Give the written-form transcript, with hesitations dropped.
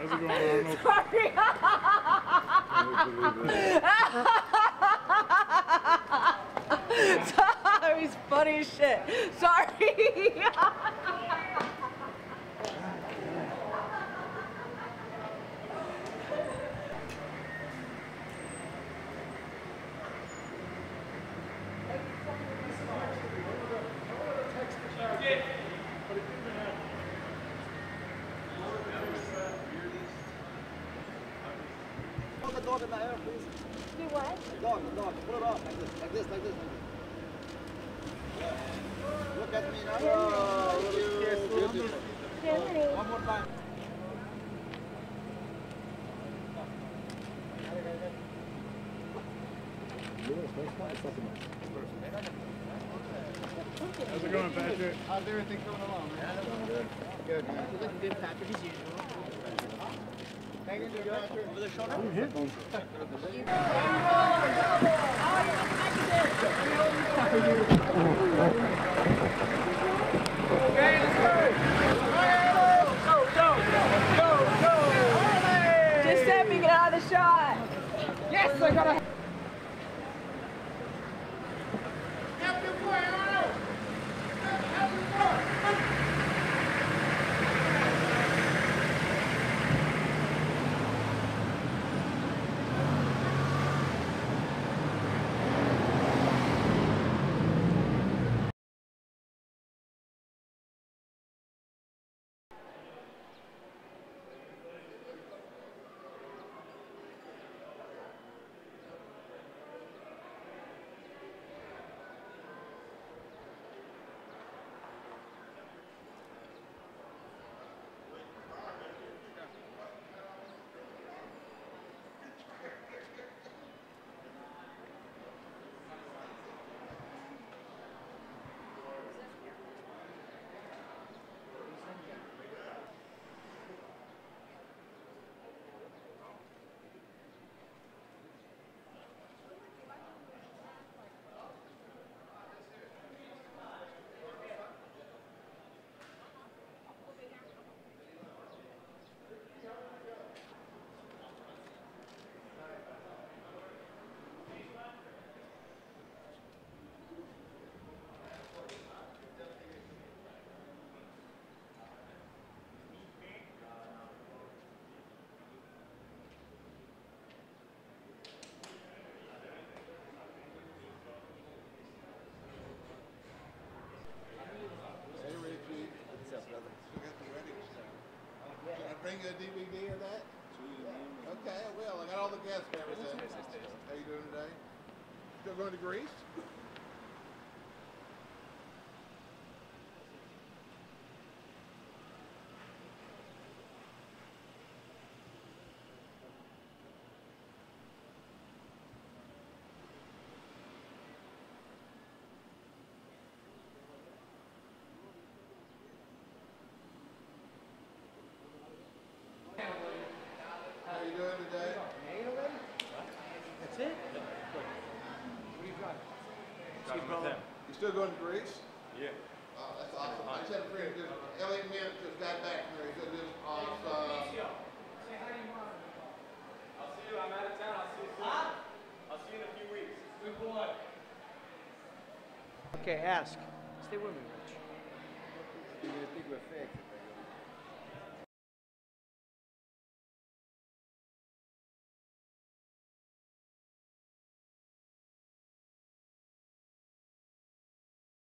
How's it going, Arnold? Sorry. That was funny as shit. Sorry. The dog in the air, please. Do what? The dog. Pull it off. Like this. Look at me now. Oh, one more time. How's it going, Patrick? How's everything coming along, man? Good. You're looking good, Patrick, as usual. Over the shoulder? Okay, let's go! Go! Just let me get out of the shot! Yes, I got a... Bring a DVD of that? Yeah. Okay, I will. I got all the guest cameras in. How you doing today? Still going to Greece? You still going to Greece? Yeah. That's awesome. I just had a friend, Elliot Mint just got back from there. He said this awesome. Say hi to your mom. I'll see you. I'm out of town. I'll see you soon. I'll see you in a few weeks. Good boy. Okay, ask. Stay with me, Rich. You're going to think we're fake.